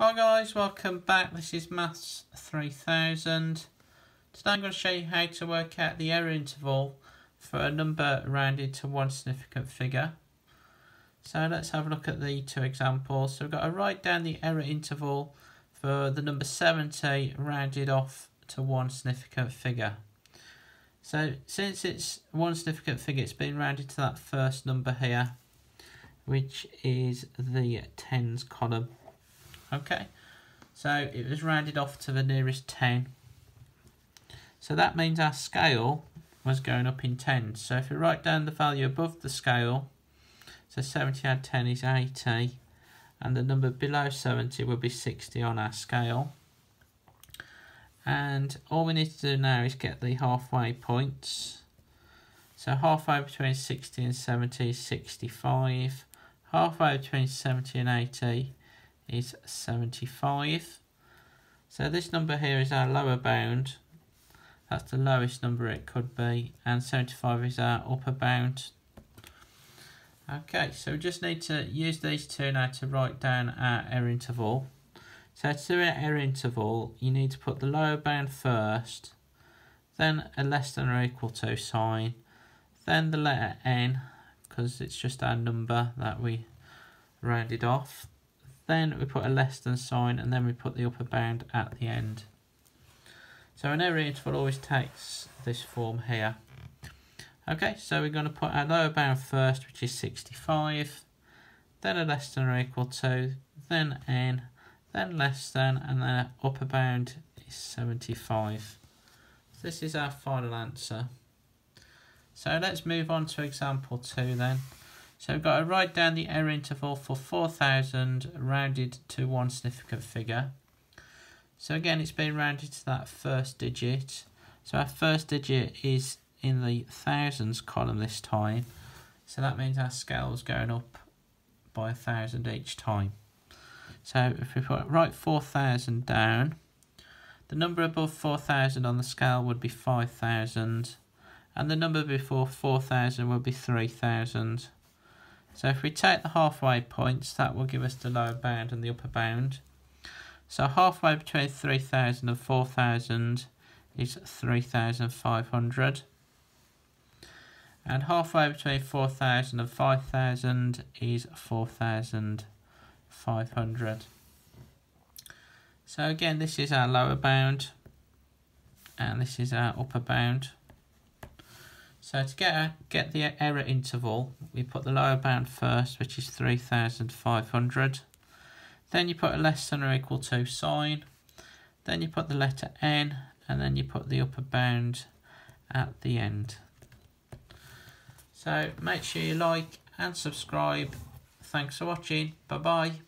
Hi guys, welcome back. This is Maths 3000. Today I'm going to show you how to work out the error interval for a number rounded to one significant figure. So let's have a look at the two examples. So we've got to write down the error interval for the number 70 rounded off to one significant figure. So since it's one significant figure, it's been rounded to that first number here, which is the tens column. Okay, so it was rounded off to the nearest 10. So that means our scale was going up in 10. So if we write down the value above the scale, so 70 on 10 is 80, and the number below 70 will be 60 on our scale. And all we need to do now is get the halfway points. So halfway between 60 and 70 is 65. Halfway between 70 and 80 is 75. So this number here is our lower bound, that's the lowest number it could be, and 75 is our upper bound. Okay, so we just need to use these two now to write down our error interval. So to do an error interval, you need to put the lower bound first, then a less than or equal to sign, then the letter n, because it's just our number that we rounded off. Then we put a less than sign, and then we put the upper bound at the end. So an error interval always takes this form here. Okay, so we're going to put our lower bound first, which is 65, then a less than or equal to, then n, then less than, and then our upper bound is 75. This is our final answer. So let's move on to example 2 then. So we've got to write down the error interval for 4,000 rounded to one significant figure. So again, it's been rounded to that first digit. So our first digit is in the thousands column this time. So that means our scale is going up by 1,000 each time. So if we write 4,000 down, the number above 4,000 on the scale would be 5,000, and the number before 4,000 would be 3,000. So if we take the halfway points, that will give us the lower bound and the upper bound. So halfway between 3,000 and 4,000 is 3,500. And halfway between 4,000 and 5,000 is 4,500. So again, this is our lower bound and this is our upper bound. So to get the error interval, we put the lower bound first, which is 3,500. Then you put a less than or equal to sign. Then you put the letter n, and then you put the upper bound at the end. So make sure you like and subscribe. Thanks for watching. Bye-bye.